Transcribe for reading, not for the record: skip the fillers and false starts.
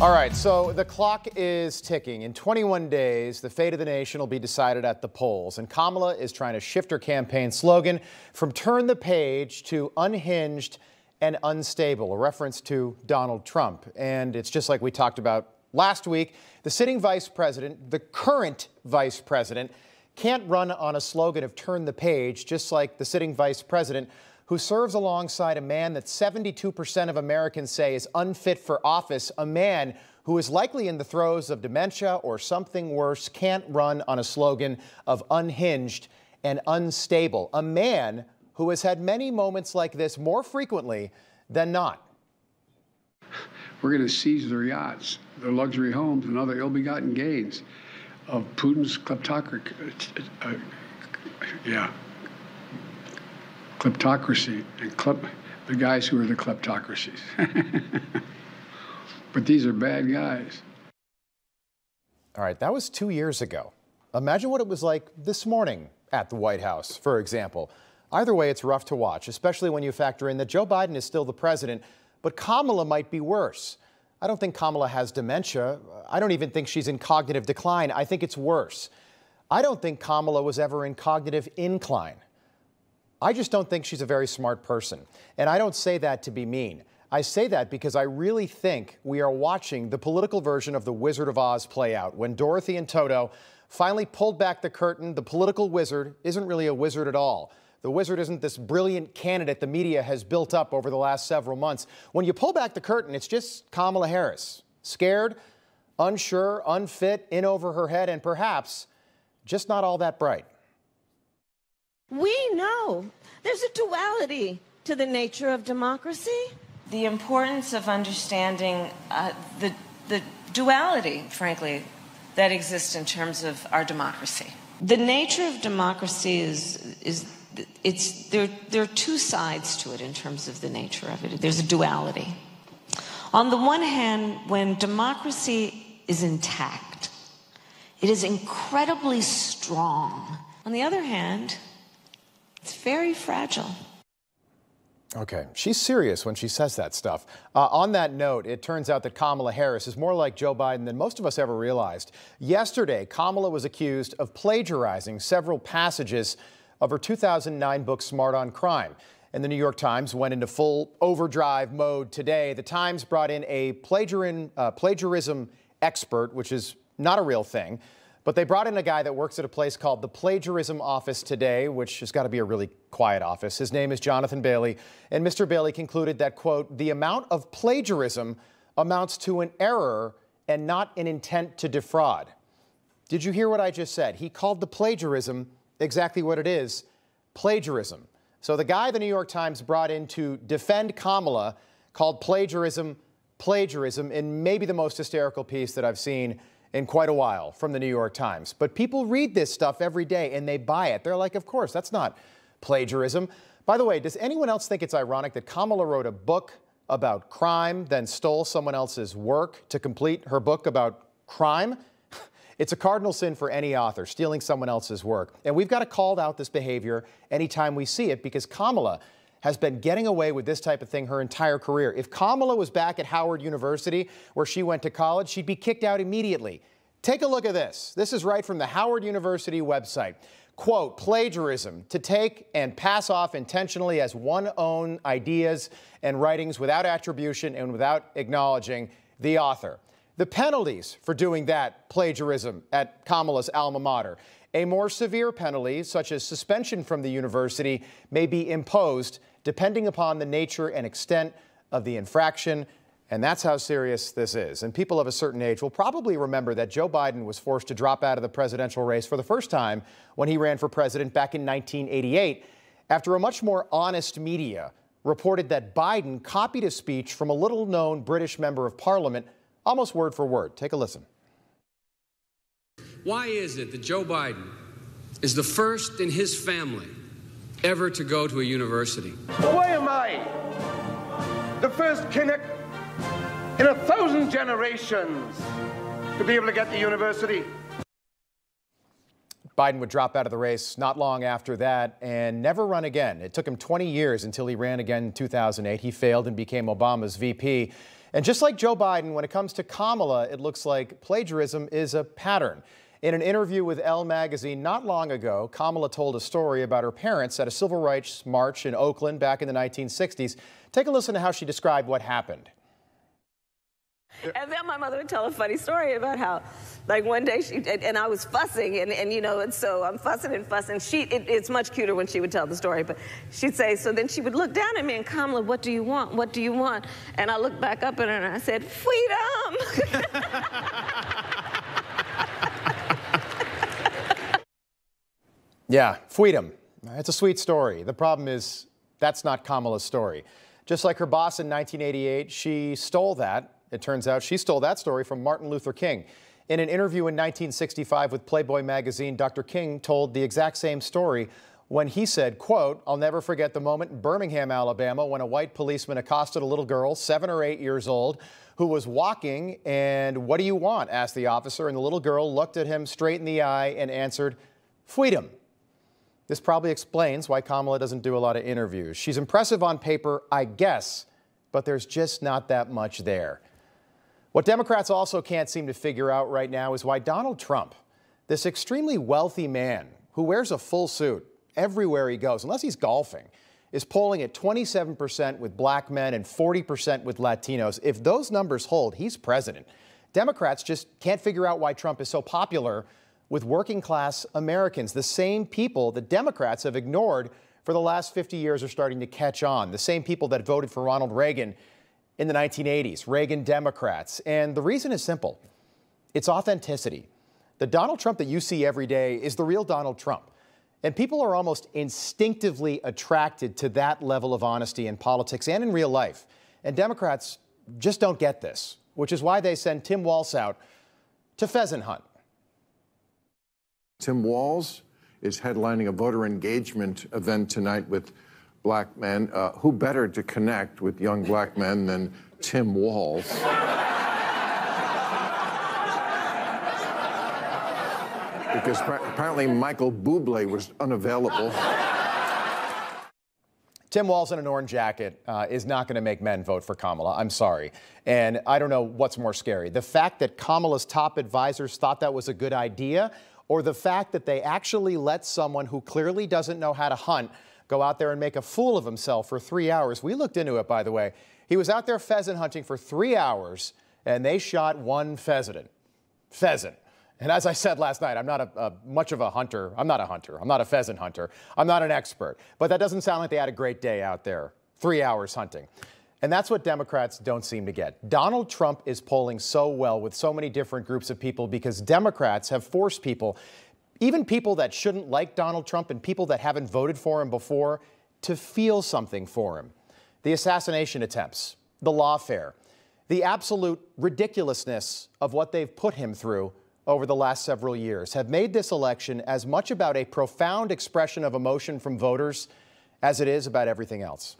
All right, so the clock is ticking. In 21 days, the fate of the nation will be decided at the polls. And Kamala is trying to shift her campaign slogan from turn the page to unhinged and unstable, a reference to Donald Trump. And it's just like we talked about last week. The sitting vice president, the current vice president, can't run on a slogan of turn the page, just like the sitting vice president who serves alongside a man that 72% of Americans say is unfit for office, a man who is likely in the throes of dementia or something worse, can't run on a slogan of unhinged and unstable, a man who has had many moments like this more frequently than not. We're going to seize their yachts, their luxury homes, and other ill-begotten gains of Putin's kleptocracy and the guys who are the kleptocracies. But these are bad guys. All right, that was 2 years ago. Imagine what it was like this morning at the White House, for example. Either way, it's rough to watch, especially when you factor in that Joe Biden is still the president, but Kamala might be worse. I don't think Kamala has dementia. I don't even think she's in cognitive decline. I think it's worse. I don't think Kamala was ever in cognitive incline. I just don't think she's a very smart person. And I don't say that to be mean. I say that because I really think we are watching the political version of The Wizard of Oz play out. When Dorothy and Toto finally pulled back the curtain, the political wizard isn't really a wizard at all. The wizard isn't this brilliant candidate the media has built up over the last several months. When you pull back the curtain, it's just Kamala Harris, scared, unsure, unfit, in over her head, and perhaps just not all that bright. We know there's a duality to the nature of democracy. The importance of understanding the duality, frankly, that exists in terms of our democracy. The nature of democracy there are two sides to it in terms of the nature of it. There's a duality. On the one hand, when democracy is intact, it is incredibly strong. On the other hand, it's very fragile. Okay, she's serious when she says that stuff. On that note, it turns out that Kamala Harris is more like Joe Biden than most of us ever realized. Yesterday, Kamala was accused of plagiarizing several passages of her 2009 book, Smart on Crime. And the New York Times went into full overdrive mode today. The Times brought in a plagiarism expert, which is not a real thing. But they brought in a guy that works at a place called the Plagiarism Office today, which has got to be a really quiet office. His name is Jonathan Bailey. And Mr. Bailey concluded that, quote, the amount of plagiarism amounts to an error and not an intent to defraud. Did you hear what I just said? He called the plagiarism exactly what it is, plagiarism. So the guy the New York Times brought in to defend Kamala called plagiarism, plagiarism, in maybe the most hysterical piece that I've seen in quite a while from the New York Times. But people read this stuff every day and they buy it. They're like, of course, that's not plagiarism. By the way, does anyone else think it's ironic that Kamala wrote a book about crime, then stole someone else's work to complete her book about crime? It's a cardinal sin for any author, stealing someone else's work. And we've got to call out this behavior anytime we see it, because Kamala has been getting away with this type of thing her entire career. If Kamala was back at Howard University, where she went to college, she'd be kicked out immediately. Take a look at this. This is right from the Howard University website. Quote, plagiarism, to take and pass off intentionally as one's own ideas and writings without attribution and without acknowledging the author. The penalties for doing that plagiarism at Kamala's alma mater. A more severe penalty, such as suspension from the university, may be imposed depending upon the nature and extent of the infraction. And that's how serious this is. And people of a certain age will probably remember that Joe Biden was forced to drop out of the presidential race for the first time when he ran for president back in 1988, after a much more honest media reported that Biden copied a speech from a little-known British member of parliament almost word for word. Take a listen. Why is it that Joe Biden is the first in his family ever to go to a university? Why am I the first Kinnock in 1,000 generations to be able to get to university? Biden would drop out of the race not long after that and never run again. It took him 20 years until he ran again in 2008. He failed and became Obama's VP. And just like Joe Biden, when it comes to Kamala, it looks like plagiarism is a pattern. In an interview with Elle magazine not long ago, Kamala told a story about her parents at a civil rights march in Oakland back in the 1960s. Take a listen to how she described what happened. And then my mother would tell a funny story about how, like, one day she and I was fussing, and you know, and so I'm fussing and fussing. It's much cuter when she would tell the story, but she'd say, so then she would look down at me and, Kamala, what do you want? What do you want? And I looked back up at her and I said, freedom. Yeah, freedom. It's a sweet story. The problem is that's not Kamala's story. Just like her boss in 1988, she stole that. It turns out she stole that story from Martin Luther King. In an interview in 1965 with Playboy magazine, Dr. King told the exact same story when he said, quote, I'll never forget the moment in Birmingham, Alabama, when a white policeman accosted a little girl, 7 or 8 years old, who was walking, and what do you want, asked the officer, and the little girl looked at him straight in the eye and answered, freedom. This probably explains why Kamala doesn't do a lot of interviews. She's impressive on paper, I guess, but there's just not that much there. What Democrats also can't seem to figure out right now is why Donald Trump, this extremely wealthy man who wears a full suit everywhere he goes, unless he's golfing, is polling at 27% with black men and 40% with Latinos. If those numbers hold, he's president. Democrats just can't figure out why Trump is so popular with working class Americans. The same people that Democrats have ignored for the last 50 years are starting to catch on. The same people that voted for Ronald Reagan in the 1980s, Reagan Democrats. And the reason is simple. It's authenticity. The Donald Trump that you see every day is the real Donald Trump. And people are almost instinctively attracted to that level of honesty in politics and in real life. And Democrats just don't get this, which is why they send Tim Walz out to pheasant hunt. Tim Walz is headlining a voter engagement event tonight with black men. Who better to connect with young black men than Tim Walz? Because apparently Michael Bublé was unavailable. Tim Walz in an orange jacket is not going to make men vote for Kamala. I'm sorry. And I don't know what's more scary, the fact that Kamala's top advisors thought that was a good idea, or the fact that they actually let someone who clearly doesn't know how to hunt go out there and make a fool of himself for 3 hours. We looked into it, by the way. He was out there pheasant hunting for 3 hours, and they shot one pheasant. And as I said last night, I'm not much of a hunter. I'm not a hunter. I'm not a pheasant hunter. I'm not an expert. But that doesn't sound like they had a great day out there, 3 hours hunting. And that's what Democrats don't seem to get. Donald Trump is polling so well with so many different groups of people because Democrats have forced people, even people that shouldn't like Donald Trump and people that haven't voted for him before, to feel something for him. The assassination attempts, the lawfare, the absolute ridiculousness of what they've put him through over the last several years have made this election as much about a profound expression of emotion from voters as it is about everything else.